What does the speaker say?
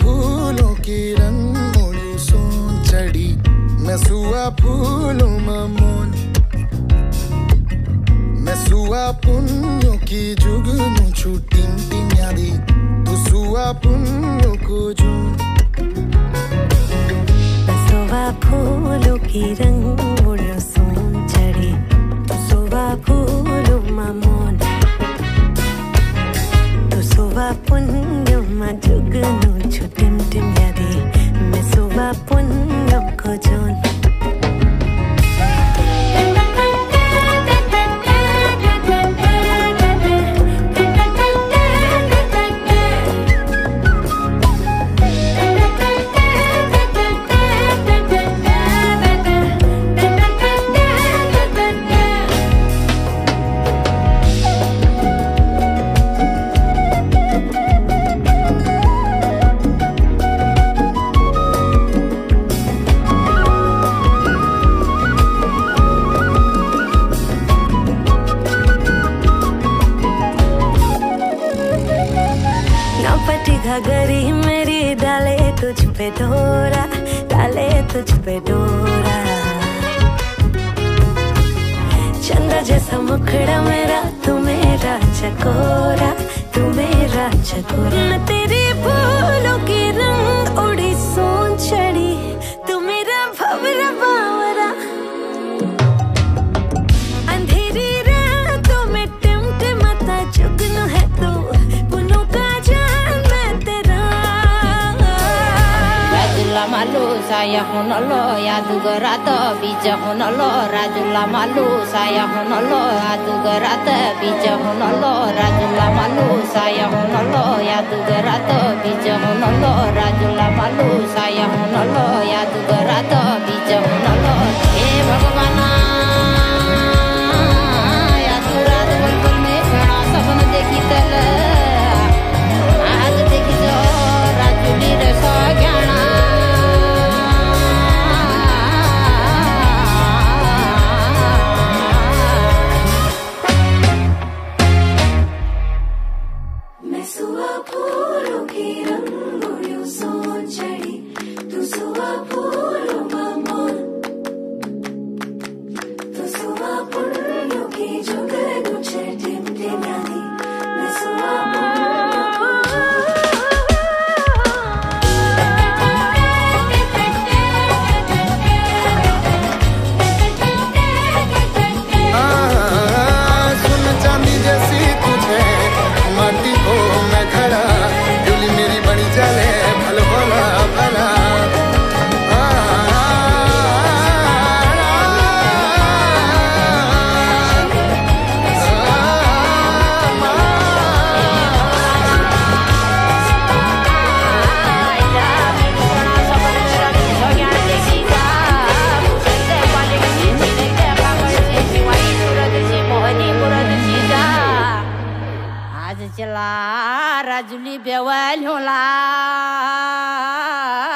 फूलों की रंग मोली सोनचढ़ी मैं सुआ फूलों में मौन मैं सुआ पुन्यों की जुगनू छूटीं टीम यादी तू सुआ पुन्यों को जून मैं सुआ फूलों की रंग मोली सोनचढ़ी तू सुआ फूलों में मौन तू सुआ पुन्यों में जुगनू छूटीं यादी मैं सुआ पुन्यों को जून घगरी मेरी डाले तुझ पे डोरा डाले तुझ पे डोरा चंदा जैसा मुखड़ा मेरा तू मेरा चकोरा तू मेरा चकोरा मैं तेरी फूलों की रंग उड़ी सोन चढ़ी तू मेरा भवरा बावरा अंधेरी रातों में टिमटिमाता जुगनू है तू Malu saya honolo adu gerata bija honolo rajula malu saya honolo adu gerata bija honolo rajula malu saya honolo adu gerata bija honolo rajula malu saya honolo adu gerata bija honolo e bhagwana ya surad balbal mein khana sapna dekhi tala aaj dekh jo rajuli rasa gana Rajuli bewal hola